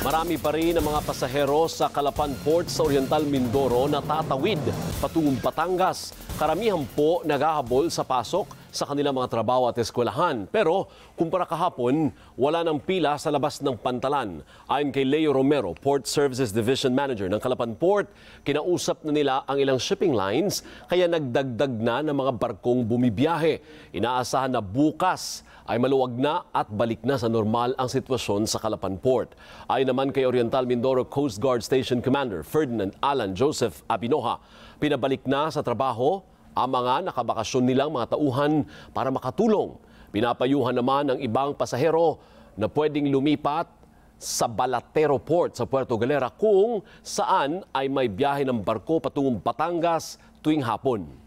Marami pa rin ang mga pasahero sa Calapan Port sa Oriental Mindoro na tatawid patungong Batangas. Karamihan po naghahabol sa pasok sa kanilang mga trabaho at eskwelahan. Pero kumpara kahapon, wala ng pila sa labas ng pantalan. Ayon kay Leo Romero, Port Services Division Manager ng Calapan Port, kinausap na nila ang ilang shipping lines kaya nagdagdag na ng mga barkong bumibiyahe. Inaasahan na bukas ay maluwag na at balik na sa normal ang sitwasyon sa Calapan Port. Ayon naman kay Oriental Mindoro Coast Guard Station Commander Ferdinand Alan Joseph Abinoha, pinabalik na sa trabaho ang mga nakabakasyon nilang mga tauhan para makatulong. Pinapayuhan naman ang ibang pasahero na pwedeng lumipat sa Balatero Port sa Puerto Galera kung saan ay may biyahe ng barko patungong Batangas tuwing hapon.